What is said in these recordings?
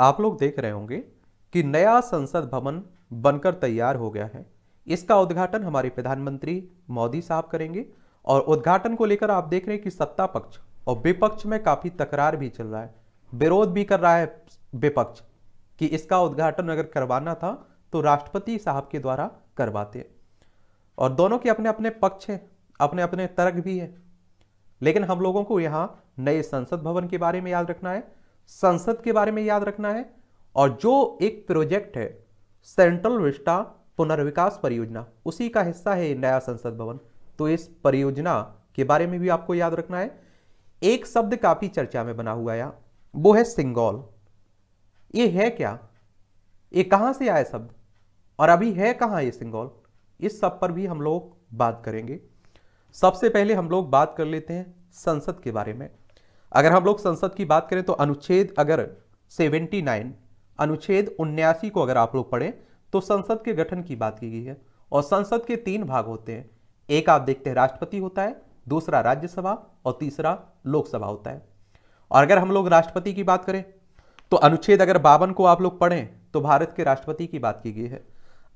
आप लोग देख रहे होंगे कि नया संसद भवन बनकर तैयार हो गया है। इसका उद्घाटन हमारे प्रधानमंत्री मोदी साहब करेंगे और उद्घाटन को लेकर आप देख रहे हैं कि सत्ता पक्ष और विपक्ष में काफी तकरार भी चल रहा है, विरोध भी कर रहा है विपक्ष कि इसका उद्घाटन अगर करवाना था तो राष्ट्रपति साहब के द्वारा करवाते। और दोनों के अपने अपने पक्ष हैं, अपने अपने तर्क भी है, लेकिन हम लोगों को यहाँ नए संसद भवन के बारे में याद रखना है, संसद के बारे में याद रखना है। और जो एक प्रोजेक्ट है सेंट्रल विस्टा पुनर्विकास परियोजना, उसी का हिस्सा है नया संसद भवन, तो इस परियोजना के बारे में भी आपको याद रखना है। एक शब्द काफी चर्चा में बना हुआ है, वो है सेंगोल। ये है क्या, ये कहां से आया शब्द और अभी है कहां ये सेंगोल, इस सब पर भी हम लोग बात करेंगे। सबसे पहले हम लोग बात कर लेते हैं संसद के बारे में। अगर हम लोग संसद की बात करें तो अनुच्छेद अगर 79 अनुच्छेद 79 को अगर आप लोग पढ़ें तो संसद के गठन की बात की गई है। और संसद के तीन भाग होते हैं, एक आप देखते हैं राष्ट्रपति होता है, दूसरा राज्यसभा और तीसरा लोकसभा होता है। और अगर हम लोग राष्ट्रपति की बात करें तो अनुच्छेद अगर 52 को आप लोग पढ़ें तो भारत के राष्ट्रपति की बात की गई है।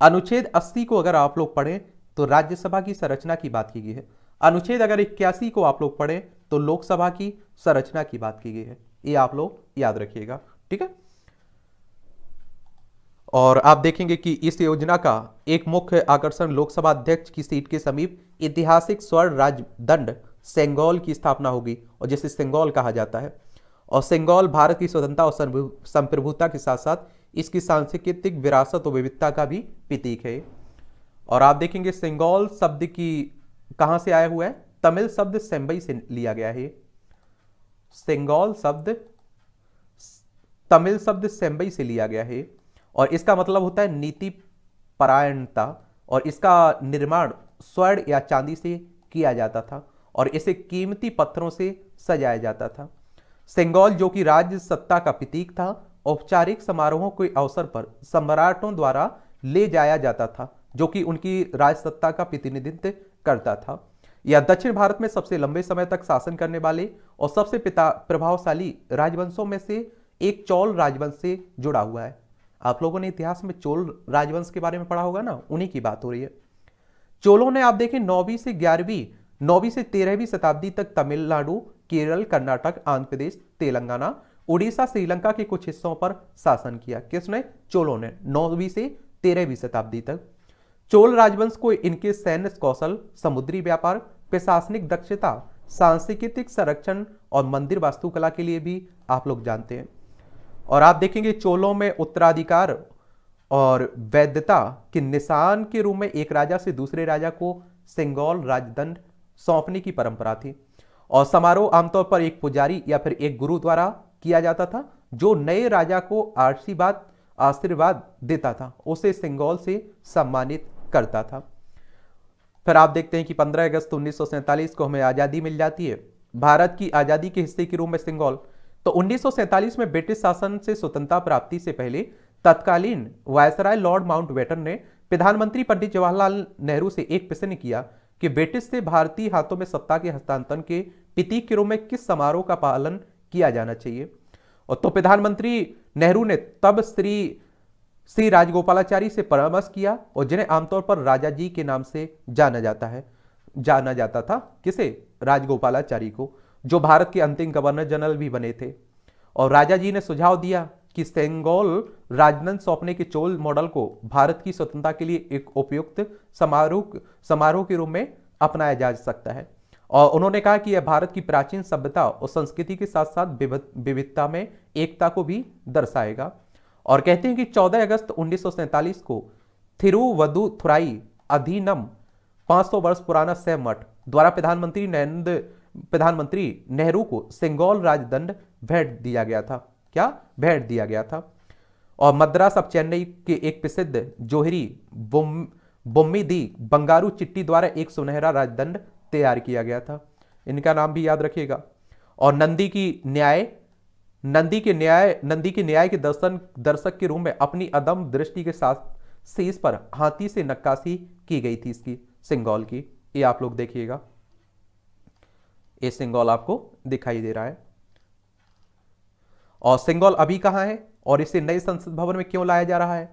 अनुच्छेद 80 को अगर आप लोग पढ़ें तो राज्यसभा की संरचना की बात की गई है। अनुच्छेद अगर 81 को आप लोग पढ़ें तो लोकसभा की संरचना की बात की गई है। ये आप लोग याद रखिएगा, ठीक है। और आप देखेंगे कि इस योजना का एक मुख्य आकर्षण लोकसभा अध्यक्ष की सीट के समीप ऐतिहासिक स्वर्ण राजदंड सेंगोल की स्थापना होगी, और जिसे सेंगोल कहा जाता है। और सेंगोल भारत की स्वतंत्रता और संप्रभुता के साथ साथ इसकी सांस्कृतिक विरासत और विविधता का भी प्रतीक है। और आप देखेंगे सेंगोल शब्द की कहां से आया हुआ है, तमिल शब्द सेंबई से लिया गया है। सेंगोल शब्द तमिल शब्द सेंबई से लिया गया है और इसका मतलब होता है नीति परायणता। और इसका निर्माण स्वर्ण या चांदी से किया जाता था और इसे कीमती पत्थरों से सजाया जाता था। सेंगोल जो कि राज्य सत्ता का प्रतीक था, औपचारिक समारोहों के अवसर पर सम्राटों द्वारा ले जाया जाता था, जो कि उनकी राजसत्ता का प्रतिनिधित्व करता था। यह दक्षिण भारत में सबसे लंबे समय तक शासन करने वाले और सबसे प्रभावशाली राजवंशों में से एक चोल राजवंश से जुड़ा हुआ है। आप लोगों ने इतिहास में चोल राजवंश के बारे में पढ़ा होगा ना, उन्हीं की बात हो रही है। चोलों ने आप देखें 9वीं से 13वीं शताब्दी तक तमिलनाडु, केरल, कर्नाटक, आंध्र प्रदेश, तेलंगाना, उड़ीसा, श्रीलंका के कुछ हिस्सों पर शासन किया। किसने? चोलों ने 9वीं से 13वीं शताब्दी तक। चोल राजवंश को इनके सैन्य कौशल, समुद्री व्यापार, प्रशासनिक दक्षता, सांस्कृतिक संरक्षण और मंदिर वास्तुकला के लिए भी आप लोग जानते हैं। और आप देखेंगे चोलों में उत्तराधिकार और वैधता के निशान के रूप में एक राजा से दूसरे राजा को सेंगोल राजदंड सौंपने की परंपरा थी। और समारोह आमतौर पर एक पुजारी या फिर एक गुरु द्वारा किया जाता था, जो नए राजा को आशीर्वाद देता था, उसे सेंगोल से सम्मानित करता था। फिर आप देखते हैं कि 15 अगस्त 1947 को हमें आज़ादी मिल जाती है। भारत की आज़ादी के हिस्से के रूप में सेंगोल तो 1947 में ब्रिटिश शासन से स्वतंत्रता प्राप्ति से पहले तत्कालीन वायसराय लॉर्ड माउंटबेटन ने प्रधानमंत्री पंडित जवाहरलाल नेहरू से एक प्रश्न किया कि ब्रिटिश से भारतीय हाथों में सत्ता के हस्तांतरण के प्रतीक के रूप में किस समारोह का पालन किया जाना चाहिए। और तो प्रधानमंत्री नेहरू ने तब श्री राजगोपालाचारी से परामर्श किया, और जिन्हें आमतौर पर राजा जी के नाम से जाना जाता था, किसे? राजगोपालाचारी को, जो भारत के अंतिम गवर्नर जनरल भी बने थे। और राजा जी ने सुझाव दिया कि सेंगोल राजदंड सौंपने के चोल मॉडल को भारत की स्वतंत्रता के लिए एक उपयुक्त समारोह के रूप में अपनाया जा सकता है। और उन्होंने कहा कि यह भारत की प्राचीन सभ्यता और संस्कृति के साथ साथ विविधता में एकता को भी दर्शाएगा। और कहते हैं कि 14 अगस्त 1947 को थिरुवधुथुराई अधिनम 500 वर्ष पुराना सह मठ द्वारा प्रधानमंत्री नेहरू को सेंगोल राजदंड भेंट दिया गया था। और मद्रास अब चेन्नई के एक प्रसिद्ध जोहरी बोम्मी दी बंगारू चिट्टी द्वारा एक सुनहरा राजदंड तैयार किया गया था। इनका नाम भी याद रखिएगा। और नंदी के न्याय के दर्शक के रूप में अपनी अदम्य दृष्टि के साथ शीश पर हाथी से नक्काशी की गई थी इसकी सेंगोल की। ये आप लोग देखिएगा, ये सेंगोल आपको दिखाई दे रहा है। और सेंगोल अभी कहाँ है और इसे नए संसद भवन में क्यों लाया जा रहा है?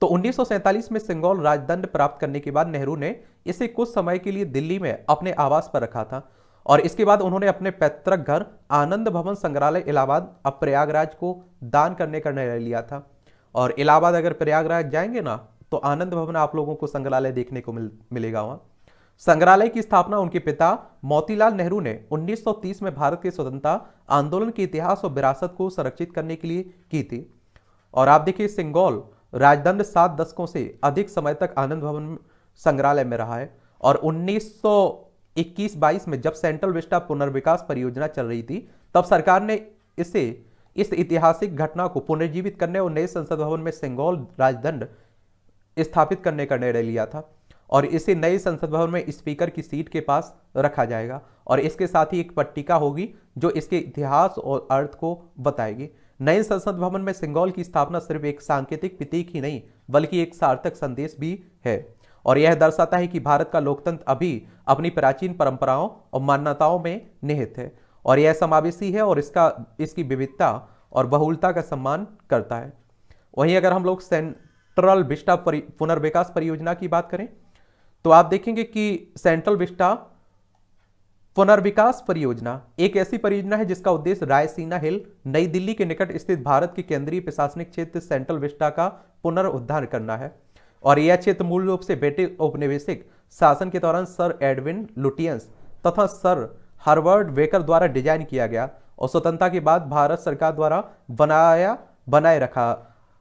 तो 1947 में सेंगोल राजदंड प्राप्त करने के बाद नेहरू ने इसे कुछ समय के लिए दिल्ली में अपने आवास पर रखा था और इसके बाद उन्होंने अपने पैतृक घर आनंद भवन संग्रहालय इलाहाबाद अब प्रयागराज को दान करने का निर्णय लिया था। और इलाहाबाद अगर प्रयागराज जाएंगे ना तो आनंद भवन आप लोगों को संग्रहालय देखने को मिलेगा। वहां संग्रहालय की स्थापना उनके पिता मोतीलाल नेहरू ने 1930 में भारत के स्वतंत्रता आंदोलन के इतिहास और विरासत को संरक्षित करने के लिए की थी। और आप देखिए सेंगोल राजदंड 7 दशकों से अधिक समय तक आनंद भवन संग्रहालय में रहा है। और 1921-22 में जब सेंट्रल विस्टा पुनर्विकास परियोजना चल रही थी तब सरकार ने इसे इस ऐतिहासिक घटना को पुनर्जीवित करने और नए संसद भवन में सेंगोल राजदंड स्थापित करने का निर्णय लिया था और इसे नए संसद भवन में स्पीकर की सीट के पास रखा जाएगा। और इसके साथ ही एक पट्टिका होगी जो इसके इतिहास और अर्थ को बताएगी। नए संसद भवन में सेंगोल की स्थापना सिर्फ एक सांकेतिक प्रतीक ही नहीं बल्कि एक सार्थक संदेश भी है और यह दर्शाता है कि भारत का लोकतंत्र अभी अपनी प्राचीन परंपराओं और मान्यताओं में निहित है और यह समावेशी है और इसकी विविधता और बहुलता का सम्मान करता है। वहीं अगर हम लोग सेंट्रल विस्टा पुनर्विकास परियोजना की बात करें तो आप देखेंगे कि सेंट्रल विस्टा पुनर्विकास परियोजना एक ऐसी परियोजना है जिसका उद्देश्य रायसीना हिल नई दिल्ली के निकट स्थित भारत के केंद्रीय प्रशासनिक क्षेत्र सेंट्रल विस्टा का पुनरुद्धार करना है। और यह क्षेत्र मूल रूप से ब्रिटिश औपनिवेशिक शासन के दौरान सर एडविन लुटियंस तथा सर हार्वर्ड बेकर द्वारा डिजाइन किया गया और स्वतंत्रता के बाद भारत सरकार द्वारा बनाए रखा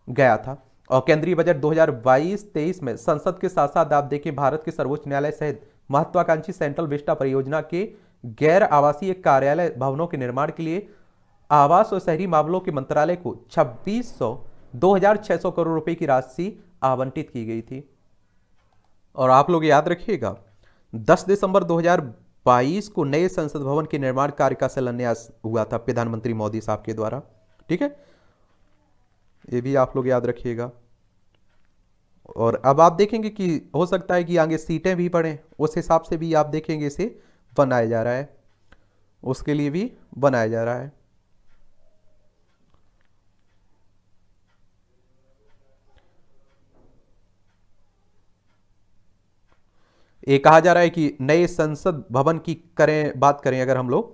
गया था। और केंद्रीय बजट 2022-23 में संसद के साथ साथ आप देखें भारत के सर्वोच्च न्यायालय सहित महत्वाकांक्षी सेंट्रल विस्टा परियोजना के गैर आवासीय कार्यालय भवनों के निर्माण के लिए आवास और शहरी मामलों के मंत्रालय को 2600 करोड़ रुपए की राशि आवंटित की गई थी। और आप लोग याद रखिएगा 10 दिसंबर 2022 को नए संसद भवन के निर्माण कार्य का शिलान्यास हुआ था प्रधानमंत्री मोदी साहब के द्वारा, ठीक है, ये भी आप लोग याद रखिएगा। और अब आप देखेंगे कि हो सकता है कि आगे सीटें भी बढ़ें, उस हिसाब से भी आप देखेंगे इसे बनाया जा रहा है, उसके लिए भी बनाया जा रहा है। ये कहा जा रहा है कि नए संसद भवन की बात करें अगर हम लोग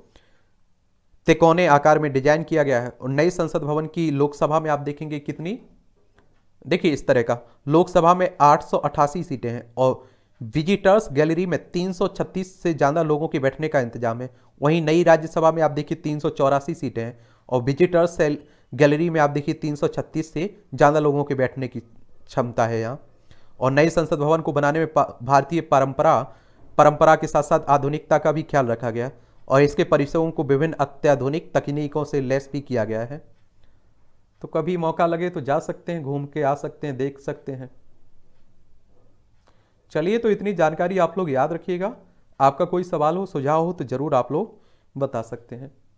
त्रिकोणीय आकार में डिजाइन किया गया है और नए संसद भवन की लोकसभा में आप देखेंगे कितनी, देखिए इस तरह का लोकसभा में 888 सीटें हैं और विजिटर्स गैलरी में 336 से ज़्यादा लोगों के बैठने का इंतजाम है। वहीं नई राज्यसभा में आप देखिए 384 सीटें हैं और विजिटर्स गैलरी में आप देखिए 336 से ज़्यादा लोगों के बैठने की क्षमता है यहाँ। और नए संसद भवन को बनाने में भारतीय परंपरा के साथ साथ आधुनिकता का भी ख्याल रखा गया और इसके परिसरों को विभिन्न अत्याधुनिक तकनीकों से लैस भी किया गया है। तो कभी मौका लगे तो जा सकते हैं, घूम के आ सकते हैं, देख सकते हैं। चलिए तो इतनी जानकारी आप लोग याद रखिएगा। आपका कोई सवाल हो, सुझाव हो तो ज़रूर आप लोग बता सकते हैं।